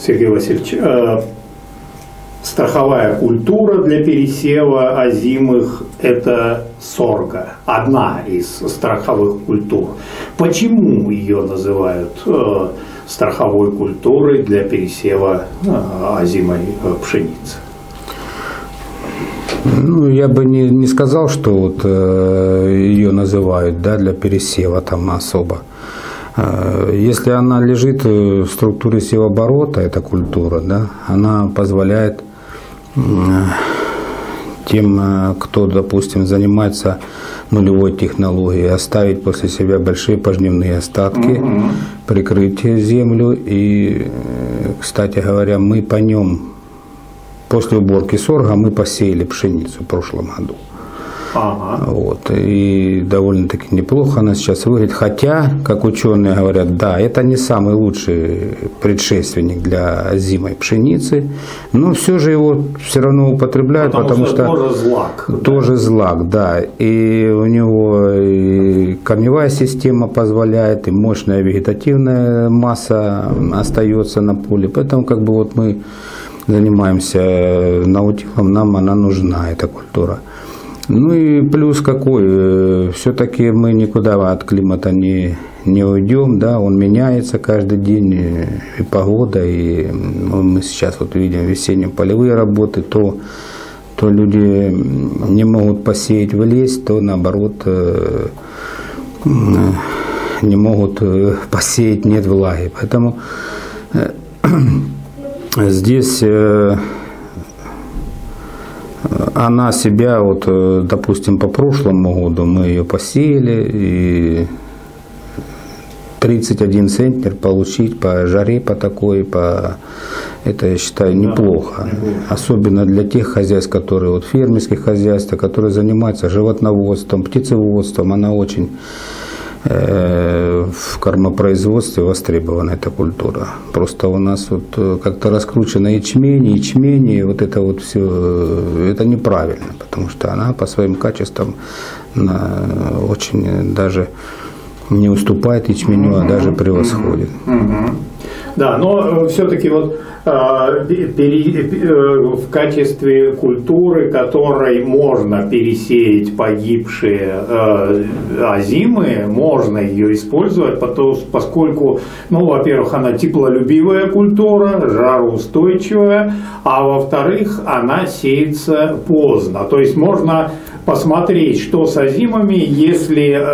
Сергей Васильевич, страховая культура для пересева озимых – это сорга, одна из страховых культур. Почему ее называют страховой культурой для пересева озимой пшеницы? Ну, я бы не сказал, что вот ее называют, да, для пересева там особо. Если она лежит в структуре севооборота, эта культура, да, она позволяет тем, кто, допустим, занимается нулевой технологией, оставить после себя большие пожнивные остатки, прикрыть землю. И, кстати говоря, мы по нем, после уборки сорга, мы посеяли пшеницу в прошлом году. Ага. Вот. И довольно-таки неплохо она сейчас выглядит. Хотя, как ученые говорят, да, это не самый лучший предшественник для озимой пшеницы, но все же его все равно употребляют, потому что тоже злак. Тоже, да? Злак, да. И у него и корневая система позволяет, и мощная вегетативная масса остается на поле. Поэтому как бы вот мы занимаемся наутилом, нам она нужна, эта культура. Ну и плюс какой, все-таки мы никуда от климата не уйдем, да, он меняется каждый день, и погода, и мы сейчас вот видим весенние полевые работы, то люди не могут посеять в лес, то наоборот не могут посеять, нет влаги. Поэтому здесь... Она себя, вот, допустим, по прошлому году мы ее посеяли, и 31 центнер получить по жаре, по такой, это, я считаю, неплохо. Особенно для тех хозяйств, которые, вот, фермерских хозяйств, которые занимаются животноводством, птицеводством, она очень в кормопроизводстве востребована эта культура. Просто у нас вот как-то раскручено ячмень, и вот это вот все, это неправильно, потому что она по своим качествам очень даже не уступает ячменю, а даже превосходит. Да, но все-таки вот в качестве культуры, которой можно пересеять погибшие озимы, можно ее использовать, поскольку, ну, во-первых, она теплолюбивая культура, жароустойчивая, а во-вторых, она сеется поздно. То есть можно посмотреть, что с озимами. Если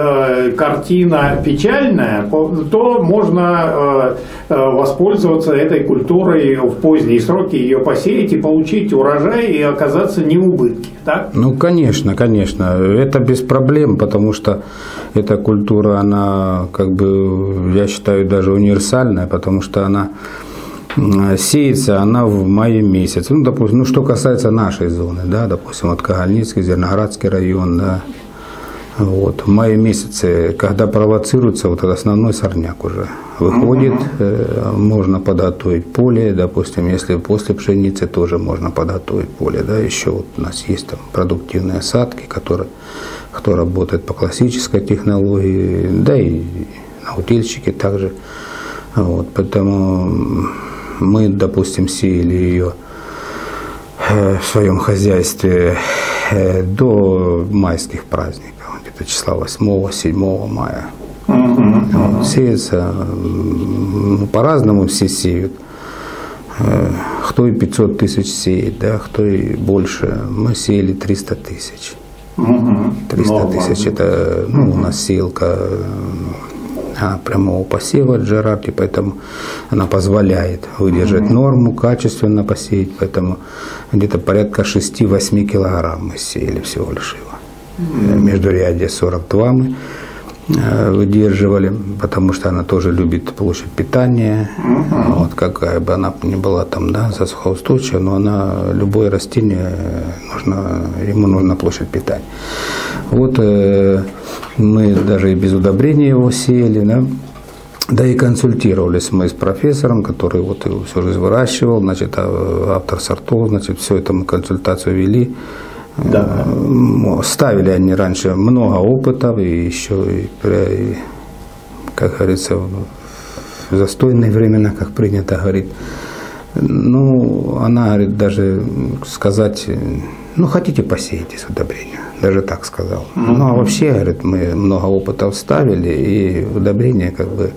картина печальная, то можно воспользоваться этой культурой в поздние сроки, ее посеять и получить урожай и оказаться не в убытке, так? Ну, конечно, конечно. Это без проблем, потому что эта культура, она, как бы, я считаю, даже универсальная, потому что она сеется она в мае месяце. Ну, допустим, ну, что касается нашей зоны, да, допустим, вот Кагальницкий, Зерноградский район, да, вот, в мае месяце, когда провоцируется вот этот основной сорняк уже выходит, можно подготовить поле, допустим, если после пшеницы тоже можно подготовить поле, да, еще вот у нас есть там продуктивные осадки, кто работает по классической технологии, да, и наутильщики также, вот, поэтому... Мы, допустим, сеяли ее в своем хозяйстве до майских праздников, где-то числа 8-7 мая. Вот, сеется, ну, по-разному все сеют. Кто и 500 тысяч сеет, да, кто и больше. Мы сеяли 300 тысяч. 300 тысяч – это, ну, у нас сеялка прямого посева Джерарди, поэтому она позволяет выдержать норму, качественно посеять, поэтому где-то порядка 6-8 килограмм мы сеяли всего лишь его. Междурядье 42 мы выдерживали, потому что она тоже любит площадь питания, вот какая бы она ни была там, да, засухоустойчивая, но она, любое растение, ему нужна площадь питания. Вот мы даже и без удобрения его сеяли, да, да и консультировались мы с профессором, который вот его все же выращивал, значит, автор сортов, значит, все это мы консультацию вели. Да. Ставили они раньше много опытов, и еще, как говорится, в застойные времена, как принято говорить, Ну, она, говорит, даже сказать, ну, хотите, посеетесь удобрения. Даже так сказал. Ну, а вообще, говорит, мы много опыта вставили, и удобрения как бы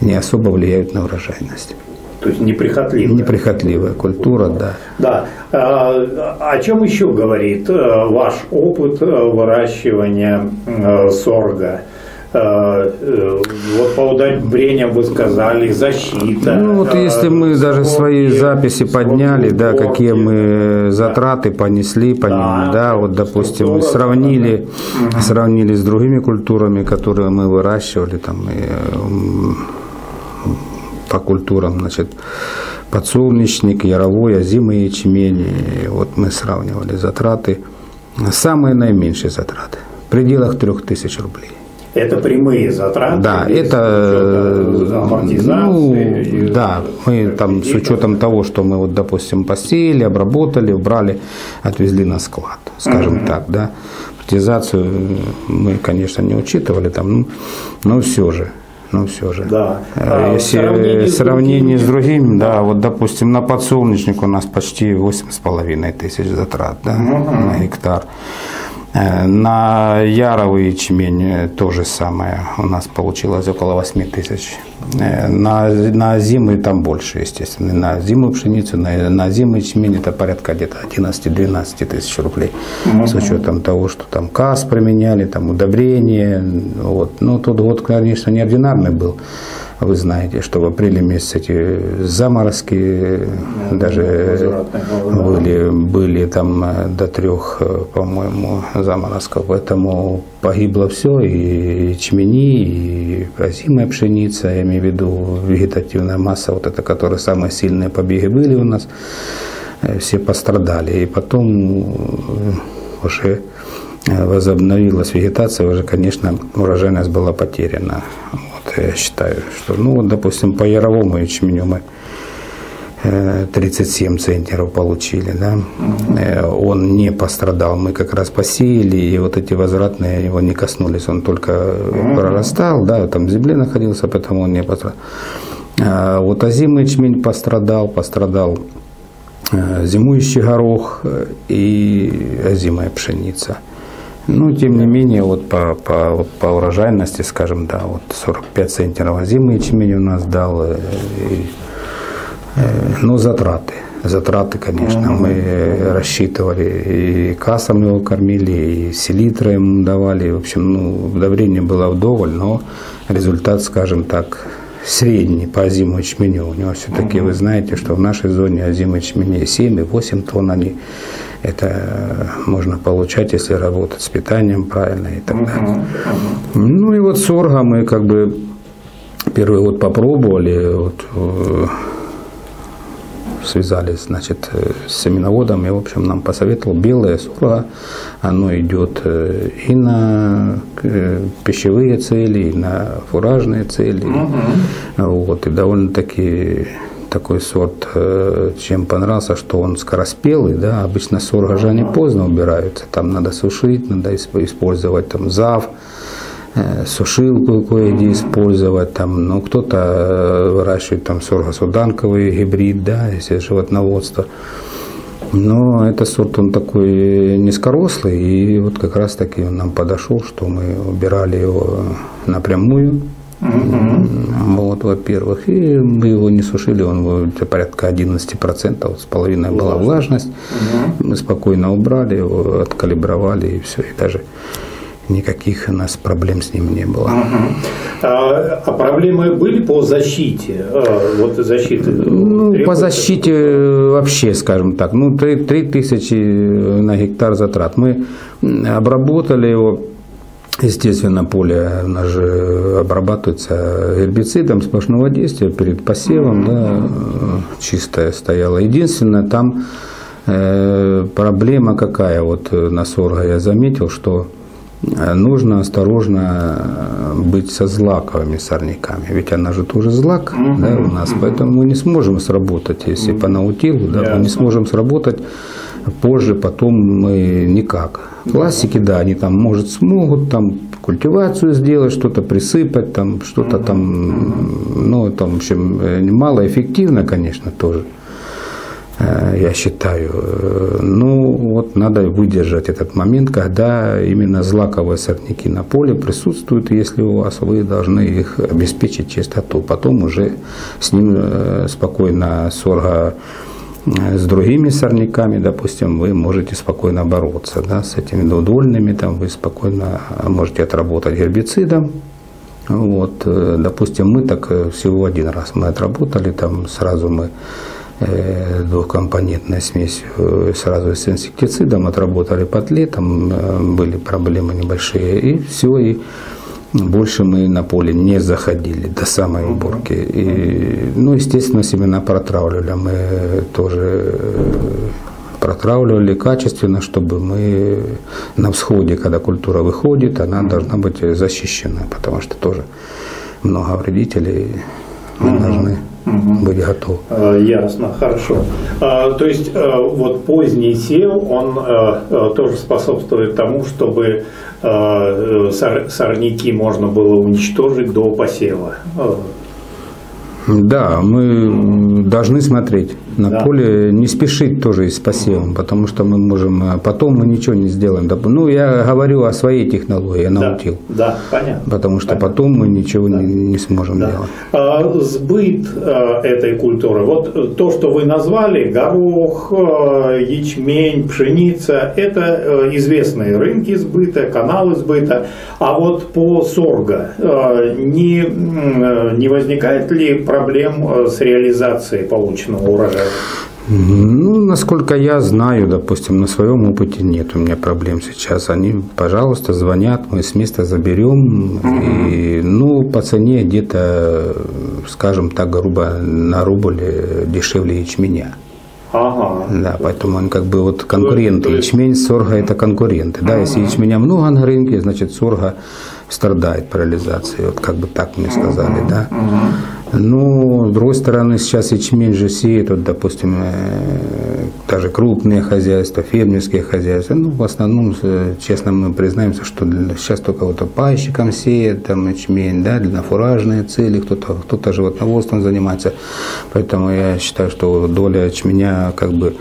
не особо влияют на урожайность. То есть неприхотливая. Неприхотливая культура, да. Да. О чем еще говорит ваш опыт выращивания сорга? Вот по удобрениям вы сказали, защита. Ну вот если мы даже свои записи подняли, да, какие мы затраты понесли по ним, да, вот допустим, мы сравнили с другими культурами, которые мы выращивали там по культурам, значит, подсолнечник, яровой, озимые ячмени, вот мы сравнивали затраты, самые наименьшие затраты, в пределах 3000 рублей. Это прямые затраты? Да, это, ну, да, мы там с учетом того, что мы, вот, допустим, посеяли, обработали, убрали, отвезли на склад, скажем так, да. Амортизацию мы, конечно, не учитывали, там, но все же. Ну, все же. Да. Если сравнение с другими, да, да, вот, допустим, на подсолнечник у нас почти 8500 затрат, да, на гектар. На яровый ячмень то же самое. У нас получилось около 8000. На зимы там больше, естественно. На зиму пшеницу, на зиму ячмень это порядка где-то 11–12 тысяч рублей. С учетом того, что там КАС применяли, там удобрения. Вот. Но тот год, конечно, неординарный был. Вы знаете, что в апреле месяце эти заморозки даже были там до 3, по-моему, заморозков. Поэтому погибло все, и ячмени, и озимая пшеница, я имею в виду вегетативная масса, вот это, которые самые сильные побеги были у нас, все пострадали. И потом уже возобновилась вегетация, уже, конечно, урожайность была потеряна. Я считаю, что, ну, вот, допустим, по яровому ячменю мы 37 центнеров получили, да, он не пострадал, мы как раз посеяли, и вот эти возвратные его не коснулись, он только прорастал, да, там в земле находился, поэтому он не пострадал. А вот озимый ячмень пострадал зимующий горох и озимая пшеница. Ну, тем не менее, вот по урожайности, скажем, да, вот 45 центнеров озимый ячмень у нас дал, но затраты, конечно, мы рассчитывали, и кассом его кормили, и селитрой ему давали, в общем, ну, удобрение было вдоволь, но результат, скажем так, средний по озимому ячменю. У него все-таки, вы знаете, что в нашей зоне озимые ячмени 7–8 тонн они. Это можно получать, если работать с питанием правильно и так далее. Ну и вот сорга мы как бы первый год попробовали, вот, связались, значит, с семеноводом, и, в общем, нам посоветовал белое сорго, оно идет и на пищевые цели, и на фуражные цели, вот, и довольно-таки... Такой сорт, чем понравился, что он скороспелый, да, обычно сорга же они поздно убираются, там надо сушить, надо использовать там зав, сушилку кое-где использовать, там, ну, кто-то выращивает там сорго-суданковый гибрид, да, если животноводство. Но этот сорт, он такой низкорослый, и вот как раз таки он нам подошел, что мы убирали его напрямую. Вот, во-первых, и мы его не сушили, он порядка 11%, с половиной была влажность, мы спокойно убрали его, откалибровали, и все, и даже никаких у нас проблем с ним не было. А проблемы были по защите? Вот защиты, ну, по защите вообще, скажем так, ну, 3000 на гектар затрат. Мы обработали его. Естественно, поле у нас же обрабатывается гербицидом сплошного действия перед посевом, да, чистое стояло. Единственное, там проблема какая, вот на сорго я заметил, что нужно осторожно быть со злаковыми сорняками, ведь она же тоже злак, да, у нас, поэтому мы не сможем сработать, если по наутилу, да, мы не сможем сработать. Позже, потом мы никак. Пластики, да, они там, может, смогут там культивацию сделать, что-то присыпать, там что-то там, ну, там, в общем, малоэффективно, конечно, тоже. я считаю. Ну, вот надо выдержать этот момент, когда именно злаковые сорняки на поле присутствуют, если у вас, вы должны их обеспечить чистоту. Потом уже с ним спокойно сорга с другими сорняками, допустим, вы можете спокойно бороться, да, с этими двудольными, там вы спокойно можете отработать гербицидом. Вот, допустим, мы так всего один раз мы отработали, там сразу мы двухкомпонентной смесью сразу с инсектицидом отработали под летом, были проблемы небольшие, и все, и больше мы на поле не заходили до самой уборки. И, ну, естественно, семена протравливали, мы тоже протравливали качественно, чтобы мы на всходе, когда культура выходит, она должна быть защищена, потому что тоже много вредителей, мы должны быть готовы. Ясно, хорошо. То есть вот поздний сев, он тоже способствует тому, чтобы сорняки можно было уничтожить до посева. Да, мы должны смотреть на поле, не спешить тоже с посевом, потому что мы можем, потом мы ничего не сделаем. Ну, я говорю о своей технологии, я научил. Да, понятно. Потому что потом мы ничего не сможем делать. Сбыт этой культуры, вот то, что вы назвали, горох, ячмень, пшеница, это известные рынки сбыта, каналы сбыта. А вот по сорго не возникает ли проблем с реализацией полученного урожая? Ну, насколько я знаю, допустим, на своем опыте нет у меня проблем сейчас. Они, пожалуйста, звонят, мы с места заберем. И, ну, по цене где-то, скажем так, грубо на рубль дешевле ячменя. Да, поэтому он как бы вот конкуренты. Ячмень, сорга – это конкуренты. Да, если ячменя много на рынке, значит сорга страдает по реализации. Вот как бы так мне сказали, да. Ну, с другой стороны, сейчас ячмень же сеет, вот, допустим, даже крупные хозяйства, фермерские хозяйства. Ну, в основном, честно, мы признаемся, что сейчас только вот пайщикам сеет, там, ячмень, да, для фуражные цели, кто-то животноводством занимается. Поэтому я считаю, что доля ячменя как бы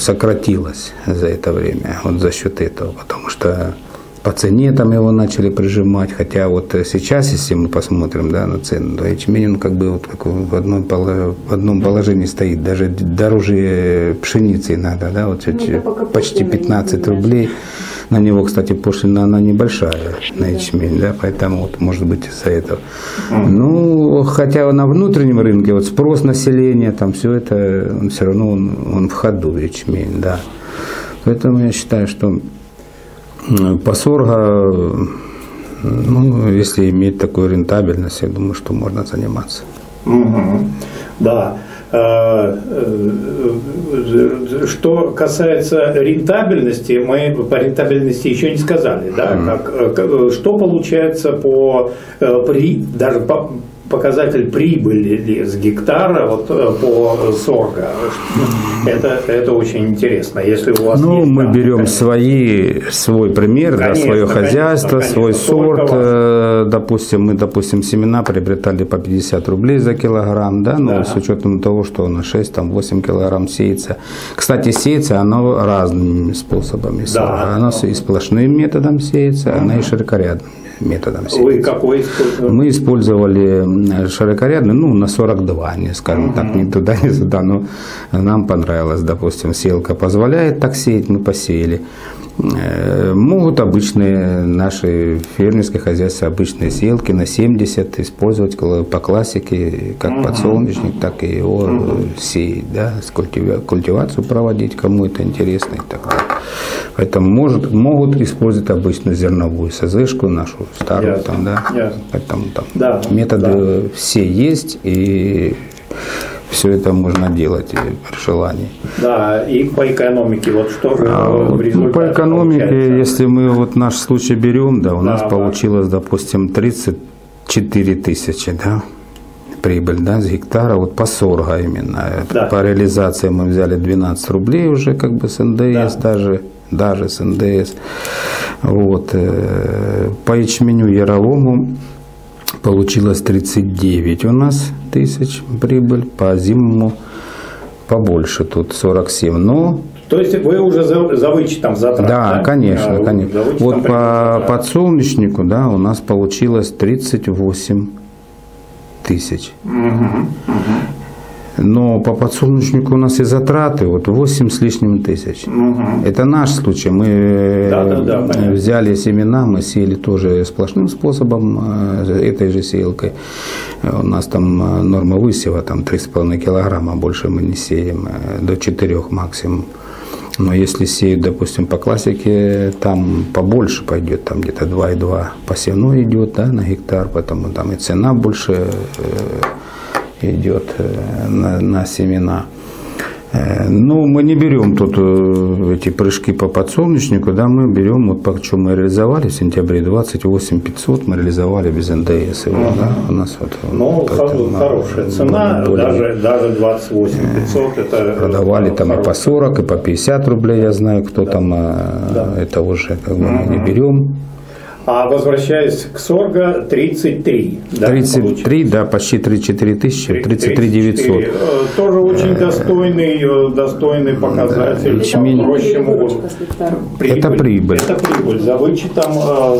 сократилась за это время, вот за счет этого, потому что по цене там его начали прижимать, хотя вот сейчас, если мы посмотрим, да, на цену, то ячмень он как бы вот как в одном положении стоит, даже дороже пшеницы иногда, да, вот почти 15 рублей. На него, кстати, пошлина, она небольшая, на ячмень, да, поэтому вот, может быть, из-за этого. Ну, хотя на внутреннем рынке вот спрос населения, там все это, он все равно он в ходу, ячмень, да. Поэтому я считаю, что по сорго, ну, если иметь такую рентабельность, я думаю, что можно заниматься. Да. Что касается рентабельности, мы по рентабельности еще не сказали, да? Что получается даже по показатель прибыли с гектара вот, по сорго. Это очень интересно. Если у вас есть, мы берем свой пример, конечно, да, свое хозяйство, свой сорт. Мы, допустим, семена приобретали по 50 рублей за килограмм, да, но с учетом того, что на 6-8 килограмм сеется. Кстати, сеется оно разными способами. Оно и сплошным методом сеется, оно и широкорядным методом сеется. Вы какой использовали? Мы использовали широкорядный, ну, на 42, не скажем так, ни туда, ни сюда, но нам понравилось, допустим, селка позволяет так сеять, мы посеяли. Могут обычные наши фермерские хозяйства, обычные селки на 70 использовать по классике, как подсолнечник, так и его сеять, да, культивацию проводить, кому это интересно и так далее. Поэтому могут использовать обычную зерновую СЗшку, нашу старую, там, да. Поэтому там методы все есть, и все это можно делать при желании. Да, и по экономике, вот что же в результате по экономике, получается? Если мы вот наш случай берем, да, у нас получилось, допустим, 34 тысячи, да, прибыль, да, с гектара, вот по сорго именно. По реализации мы взяли 12 рублей уже как бы с НДС, даже с НДС. Вот. По ячменю яровому получилось 39 у нас тысяч прибыль, по зимнему побольше, тут 47, но... То есть вы уже за вычетом затрат? Да, конечно, конечно. Вот по подсолнечнику, да, у нас получилось 38 тысяч. Но по подсолнечнику у нас и затраты вот 8 с лишним тысяч. Это наш случай. Мы взяли семена, мы сеяли тоже сплошным способом, этой же сеялкой. У нас там норма высева, там 3,5 килограмма, больше мы не сеем, до 4 максимум. Но если сеют, допустим, по классике, там побольше пойдет, там где-то 2,2 посевной идет, да, на гектар, поэтому там и цена больше идет на семена. Ну, мы не берем тут эти прыжки по подсолнечнику, да, мы берем, вот по чему мы реализовали в сентябре 28500, мы реализовали без НДС его, да, у нас вот. Ну, хорошая цена, даже 28500 это. Продавали там и по 40, и по 50 рублей, я знаю, кто там, это уже как бы мы не берем. А возвращаясь к сорго, 33, да, 33, да, почти 34 тысячи, 33 900. Тоже очень достойный показатель. Это прибыль. Это прибыль за вычетом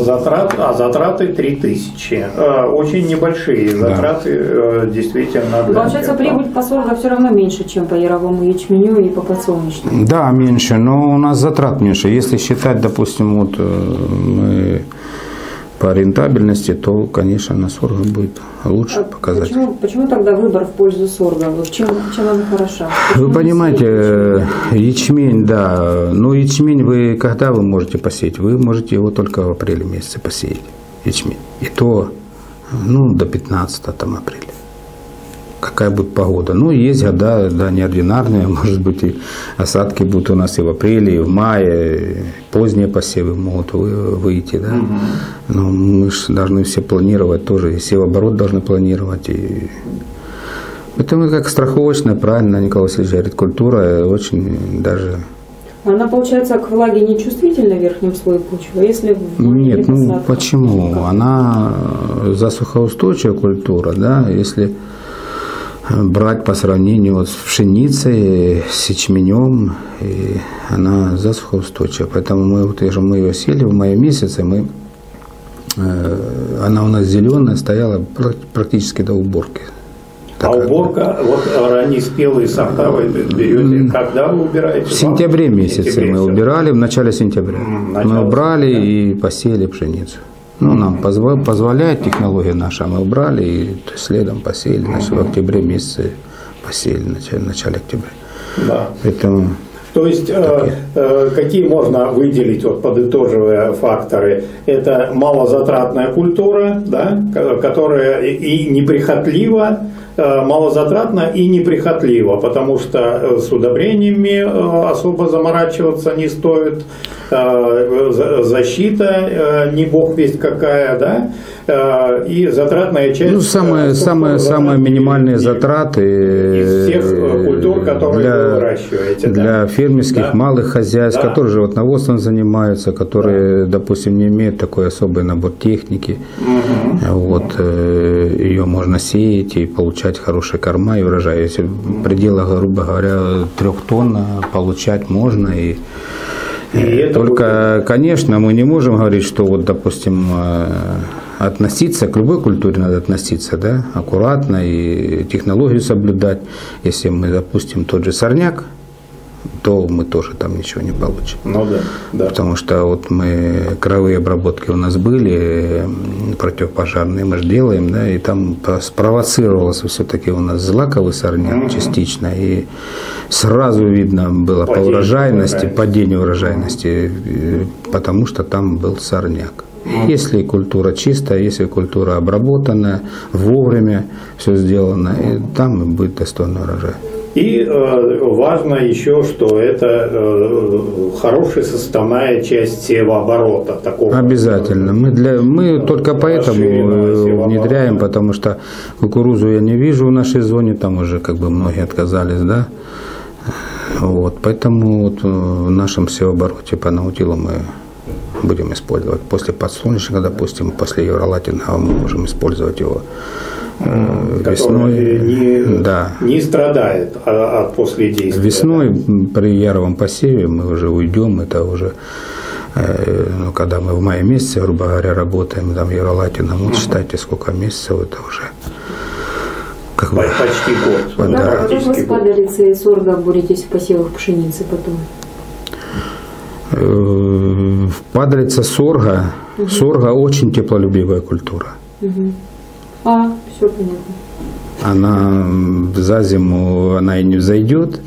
затрат, а затраты 3000. Очень небольшие затраты, да, действительно. Получается, прибыль по сорго все равно меньше, чем по яровому ячменю и по подсолнечному. Да, меньше, но у нас затрат меньше. Если считать, допустим, вот мы... по рентабельности, то, конечно, на сорго будет лучше показать. Почему тогда выбор в пользу сорга? Чем она хороша? Почему вы понимаете, ячмень, да, но ячмень вы когда вы можете посеять? Вы можете его только в апреле месяце посеять, ячмень. И то, ну, до 15 там, апреля. Какая будет погода. Ну, есть года, да, неординарные, может быть, и осадки будут у нас и в апреле, и в мае, поздние посевы могут выйти, да. Но мы же должны все планировать тоже, и севооборот должны планировать. И... Поэтому как страховочная, правильно, Николай Васильевич говорит, культура очень даже... Она, получается, к влаге не чувствительна в верхнем слое почвы? Если нет, ну посадка, почему? Как? Она засухоустойчивая культура, да, если... брать по сравнению вот с пшеницей, с ячменем, и она засухоустойчива. Поэтому мы, вот, мы ее сели в мае месяце, мы, она у нас зеленая, стояла практически до уборки. А уборка, вот раннеспелые сорта вы берете, когда вы убираете? В сентябре месяце мы убирали, в начале сентября. Мы убрали и посеяли пшеницу. Ну, нам позволяет технология наша, мы убрали и следом посеяли, значит, в октябре месяце посеяли, в начале октября. Да. Поэтому... То есть, какие можно выделить, вот, подытоживая факторы? Это малозатратная культура, да, которая и неприхотлива, малозатратна и неприхотлива, потому что с удобрениями особо заморачиваться не стоит, защита не бог весть какая, да, и затратная часть... Ну, самые минимальные затраты из всех культур, которые вы выращиваете. Для фермерских, малых хозяйств, которые животноводством занимаются, которые, допустим, не имеют такой особый набор техники, вот, ее можно сеять и получать хорошие корма и урожай. Если в пределах, грубо говоря, 3 тонн получать можно. И только, будет... конечно, мы не можем говорить, что, вот, допустим, относиться, к любой культуре надо относиться, да, аккуратно и технологию соблюдать. Если мы, допустим, тот же сорняк, то мы тоже там ничего не получим. Ну, да, да. Потому что вот мы кровые обработки у нас были, противопожарные мы же делаем, да, и там спровоцировался все-таки у нас злаковый сорняк частично, и сразу видно было падение урожайности, потому что там был сорняк. Если культура чистая, если культура обработанная, вовремя все сделано, и там будет достойный урожай. И важно еще, что это хорошая составная часть севооборота. Такого обязательно. Мы только поэтому внедряем, потому что кукурузу я не вижу в нашей зоне, там уже как бы многие отказались, да. Вот, поэтому вот в нашем севообороте по наутилу мы будем использовать. После подсолнечника, допустим, после евролатинга мы можем использовать его весной не, да, не страдает от последействия. Весной, да, при яровом посеве мы уже уйдем, это уже, ну, когда мы в мае месяце, грубо говоря, работаем, там яролатином, вот считайте, сколько месяцев, это уже как бы почти год. Да, да, потом вы с падалицей и сорго боретесь в посевах пшеницы потом. Падалица, сорга. Угу. Сорга очень теплолюбивая культура. Угу. А, все понятно. Она за зиму она и не взойдет.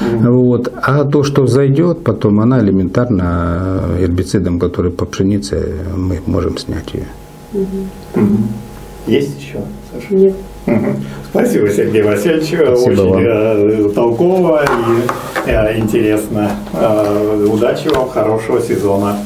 Угу. Вот. А то, что взойдет, потом она элементарно гербицидом, который по пшенице, мы можем снять ее. Угу. Угу. Есть еще, Саша? Нет. Угу. Спасибо, Сергей Васильевич. Спасибо. Очень вам толково и интересно. Удачи вам, хорошего сезона.